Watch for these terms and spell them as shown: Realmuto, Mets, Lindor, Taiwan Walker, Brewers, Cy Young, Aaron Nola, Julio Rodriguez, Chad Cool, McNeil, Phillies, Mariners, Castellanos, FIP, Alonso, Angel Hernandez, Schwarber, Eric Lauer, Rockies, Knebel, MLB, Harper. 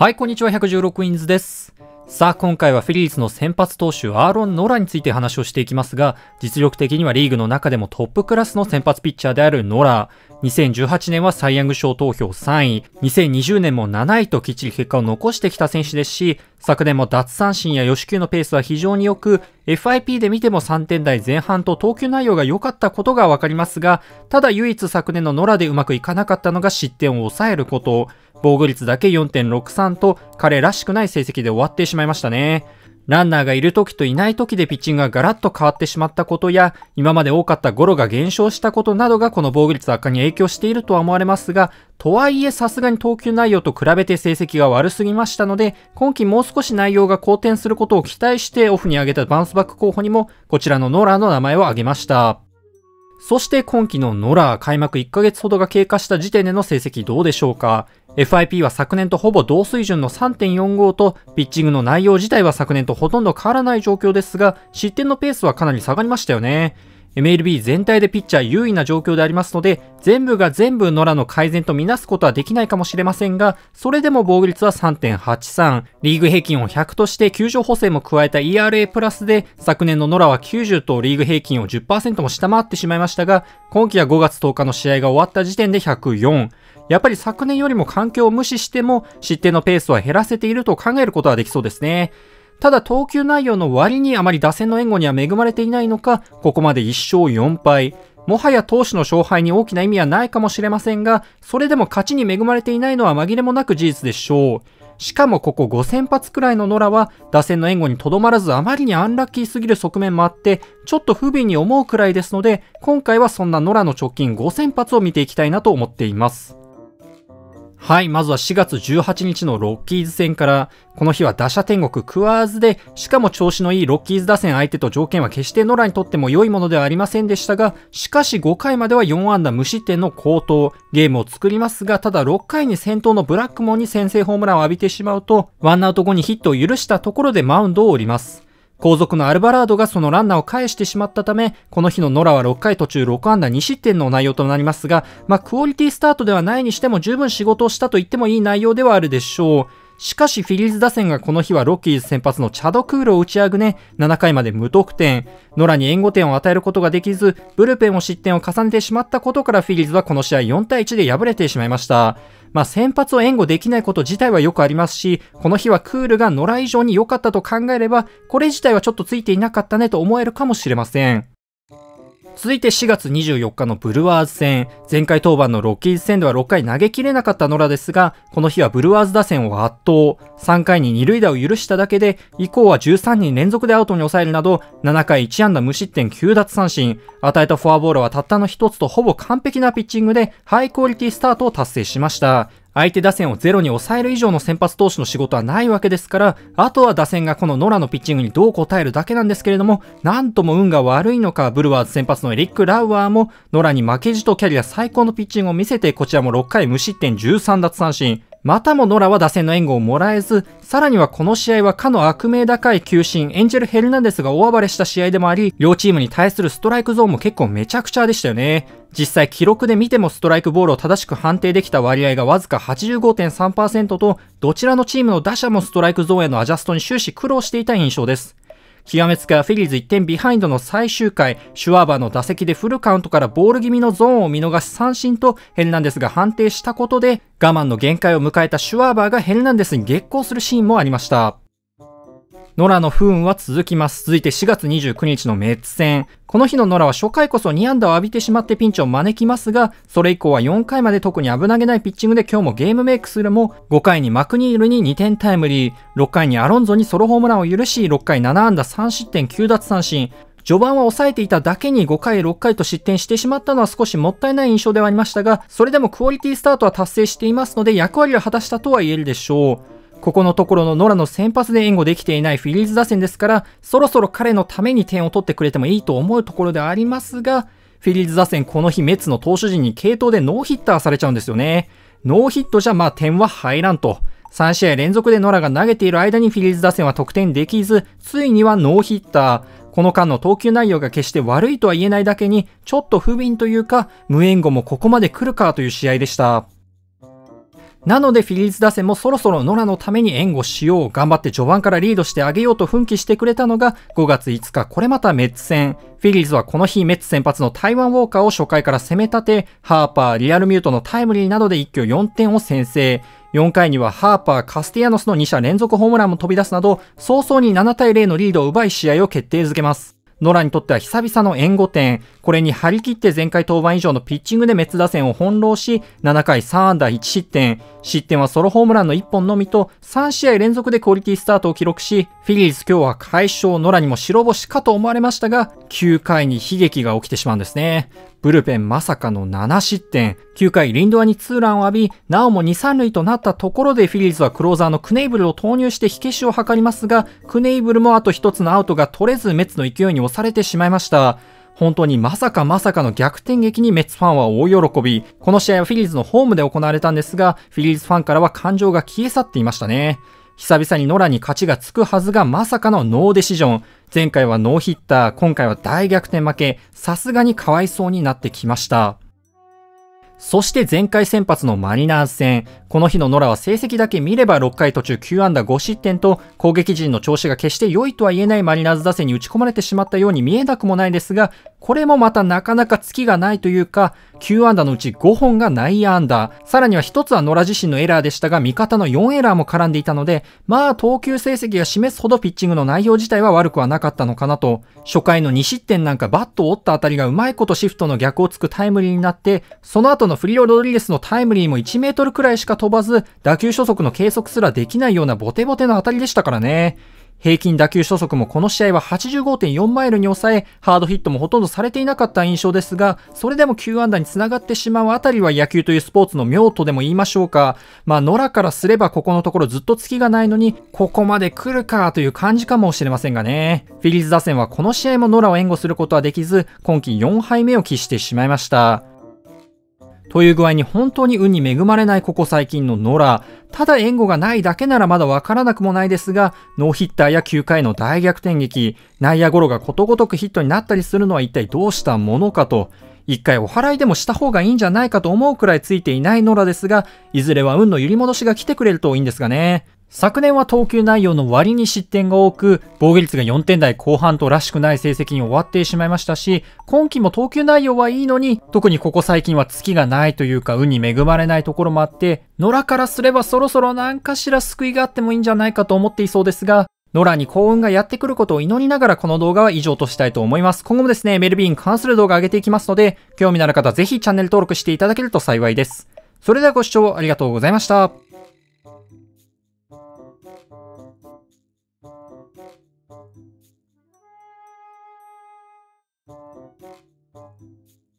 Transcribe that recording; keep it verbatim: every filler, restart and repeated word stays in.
はい、こんにちは。ひゃくじゅうろくインズです。さあ、今回はフィリーズの先発投手アーロン・ノラについて話をしていきますが、実力的にはリーグの中でもトップクラスの先発ピッチャーであるノラ。にせんじゅうはちねんはサイ・ヤング賞投票さんい、にせんにじゅうねんもなないときっちり結果を残してきた選手ですし、昨年も奪三振や四死球のペースは非常に良く、エフアイピー で見てもさんてんだいぜん半と投球内容が良かったことがわかりますが、ただ唯一昨年のノラでうまくいかなかったのが失点を抑えること。防御率だけ よんてんろくさん と彼らしくない成績で終わってしまいましたね。ランナーがいる時といない時でピッチングがガラッと変わってしまったことや、今まで多かったゴロが減少したことなどがこの防御率悪化に影響しているとは思われますが、とはいえさすがに投球内容と比べて成績が悪すぎましたので、今季もう少し内容が好転することを期待してオフに挙げたバウンスバック候補にもこちらのノラの名前を挙げました。そして今季のノラ、開幕いっかげつほどが経過した時点での成績どうでしょうか。エフアイピー は昨年とほぼ同水準の さんてんよんご と、ピッチングの内容自体は昨年とほとんど変わらない状況ですが、失点のペースはかなり下がりましたよね。エムエルビー 全体でピッチャー優位な状況でありますので、全部が全部ノラの改善とみなすことはできないかもしれませんが、それでも防御率は さんてんはちさん、リーグ平均をひゃくとして球場補正も加えた イーアールエー プラスで、昨年のノラはきゅうじゅうとリーグ平均を じゅっパーセント も下回ってしまいましたが、今季はごがつとおかの試合が終わった時点でひゃくよん。やっぱり昨年よりも環境を無視しても、失点のペースは減らせていると考えることはできそうですね。ただ投球内容の割にあまり打線の援護には恵まれていないのか、ここまでいっしょうよんぱい。もはや投手の勝敗に大きな意味はないかもしれませんが、それでも勝ちに恵まれていないのは紛れもなく事実でしょう。しかもここごせんぱつくらいのノラは、打線の援護にとどまらずあまりにアンラッキーすぎる側面もあって、ちょっと不憫に思うくらいですので、今回はそんなノラの直近ごせんぱつを見ていきたいなと思っています。はい、まずはしがつじゅうはちにちのロッキーズ戦から、この日は打者天国クワーズで、しかも調子のいいロッキーズ打線相手と条件は決してノラにとっても良いものではありませんでしたが、しかしごかいまではよんあんだ無失点の好投、ゲームを作りますが、ただろっかいに先頭のブラックモンに先制ホームランを浴びてしまうと、ワンアウト後にヒットを許したところでマウンドを降ります。後続のアルバラードがそのランナーを返してしまったため、この日のノラはろっかいとちゅうろくあんだにしってんの内容となりますが、まあクオリティスタートではないにしても十分仕事をしたと言ってもいい内容ではあるでしょう。しかしフィリーズ打線がこの日はロッキーズ先発のチャドクールを打ちあぐね、ななかいまで無得点。ノラに援護点を与えることができず、ブルペンを失点を重ねてしまったことからフィリーズはこの試合よんたいいちで敗れてしまいました。まあ先発を援護できないこと自体はよくありますし、この日はクールがノラ以上に良かったと考えれば、これ自体はちょっとついていなかったねと思えるかもしれません。続いてしがつにじゅうよっかのブルワーズ戦。前回登板のロッキーズ戦ではろっかい投げきれなかったノラですが、この日はブルワーズ打線を圧倒。さんかいににるいだを許しただけで、以降はじゅうさんにんれんぞくでアウトに抑えるなど、ななかいいちあんだむしってんきゅうだつさんしん、与えたフォアボールはたったのひとつとほぼ完璧なピッチングで、ハイクオリティスタートを達成しました。相手打線をゼロに抑える以上の先発投手の仕事はないわけですから、あとは打線がこのノラのピッチングにどう応えるだけなんですけれども、なんとも運が悪いのか、ブルワーズ先発のエリック・ラウアーも、ノラに負けじとキャリア最高のピッチングを見せて、こちらもろっかいむしってんじゅうさんだつさんしん。またもノラは打線の援護をもらえず、さらにはこの試合はかの悪名高い球審、エンジェル・ヘルナンデスが大暴れした試合でもあり、両チームに対するストライクゾーンも結構めちゃくちゃでしたよね。実際記録で見てもストライクボールを正しく判定できた割合がわずか はちじゅうごてんさんパーセント と、どちらのチームの打者もストライクゾーンへのアジャストに終始苦労していた印象です。極めつけはフィリーズいってんビハインドの最終回、シュワーバーの打席でフルカウントからボール気味のゾーンを見逃し三振とヘルナンデスが判定したことで、我慢の限界を迎えたシュワーバーがヘルナンデスに激高するシーンもありました。ノラの不運は続きます。続いてしがつにじゅうくにちのメッツ戦。この日のノラは初回こそにあんだを浴びてしまってピンチを招きますが、それ以降はよんかいまで特に危なげないピッチングで今日もゲームメイクするも、ごかいにマクニールににてんタイムリー、ろっかいにアロンゾにソロホームランを許し、ろっかいななあんださんしってんきゅうだつさんしん。序盤は抑えていただけにごかいろっかいと失点してしまったのは少しもったいない印象ではありましたが、それでもクオリティスタートは達成していますので役割を果たしたとは言えるでしょう。ここのところのノラの先発で援護できていないフィリーズ打線ですから、そろそろ彼のために点を取ってくれてもいいと思うところではありますが、フィリーズ打線この日メッツの投手陣に継投でノーヒッターされちゃうんですよね。ノーヒットじゃまあ点は入らんと。さんしあいれんぞくでノラが投げている間にフィリーズ打線は得点できず、ついにはノーヒッター。この間の投球内容が決して悪いとは言えないだけに、ちょっと不憫というか、無援護もここまで来るかという試合でした。なのでフィリーズ打線もそろそろノラのために援護しよう、頑張って序盤からリードしてあげようと奮起してくれたのがごがついつか、これまたメッツ戦。フィリーズはこの日メッツ先発のタイワン・ウォーカーを初回から攻め立て、ハーパー、リアルミュートのタイムリーなどで一挙よんてんを先制。よんかいにはハーパー、カスティアノスのにしゃれんぞくホームランも飛び出すなど、早々にななたいゼロのリードを奪い試合を決定づけます。ノラにとっては久々の援護点。これに張り切って前回登板以上のピッチングでメッツ打線を翻弄し、ななかいさんあんだいちしってん。失点はソロホームランのいっぽんのみと、さんしあいれんぞくでクオリティスタートを記録し、フィリーズ今日は快勝、ノラにも白星かと思われましたが、きゅうかいに悲劇が起きてしまうんですね。ブルペンまさかのななしってん。きゅうかいリンドアにツーランを浴び、なおもに、さんるいとなったところでフィリーズはクローザーのクネイブルを投入して火消しを図りますが、クネイブルもあとひとつのアウトが取れずメッツの勢いに押されてしまいました。本当にまさかまさかの逆転劇にメッツファンは大喜び。この試合はフィリーズのホームで行われたんですが、フィリーズファンからは感情が消え去っていましたね。久々にノラに勝ちがつくはずがまさかのノーディシジョン。前回はノーヒッター、今回は大逆転負け、さすがにかわいそうになってきました。そして前回先発のマリナーズ戦。この日のノラは成績だけ見ればろっかいとちゅうきゅうあんだごしってんと攻撃陣の調子が決して良いとは言えないマリナーズ打線に打ち込まれてしまったように見えなくもないですが、これもまたなかなか月がないというか、きゅうあんだのうちごほんが内野安打。さらにはひとつはノラ自身のエラーでしたが、味方のよんエラーも絡んでいたので、まあ投球成績が示すほどピッチングの内容自体は悪くはなかったのかなと。初回のにしってんなんかバットを折ったあたりがうまいことシフトの逆をつくタイムリーになって、その後のフリオ・ロドリゲスのタイムリーもいちメートルくらいしか飛ばず、打球初速の計測すらできないようなボテボテの当たりでしたからね。平均打球初速もこの試合は はちじゅうごてんよんマイルに抑え、ハードヒットもほとんどされていなかった印象ですが、それでもきゅうあんだに繋がってしまうあたりは野球というスポーツの妙とでも言いましょうか。まあ、野良からすればここのところずっと月がないのに、ここまで来るかという感じかもしれませんがね。フィリーズ打線はこの試合も野良を援護することはできず、今季よんはいめを喫してしまいました。という具合に本当に運に恵まれないここ最近のノラ。ただ援護がないだけならまだわからなくもないですが、ノーヒッターやきゅうかいの大逆転劇、内野ゴロがことごとくヒットになったりするのは一体どうしたものかと。一回お祓いでもした方がいいんじゃないかと思うくらいついていないノラですが、いずれは運の揺り戻しが来てくれるといいんですがね。昨年は投球内容の割に失点が多く、防御率がよんてんだいこうはんとらしくない成績に終わってしまいましたし、今季も投球内容はいいのに、特にここ最近は月がないというか運に恵まれないところもあって、野良からすればそろそろ何かしら救いがあってもいいんじゃないかと思っていそうですが、野良に幸運がやってくることを祈りながらこの動画は以上としたいと思います。今後もですね、エムエルビーに関する動画を上げていきますので、興味のある方はぜひチャンネル登録していただけると幸いです。それではご視聴ありがとうございました。Thank you.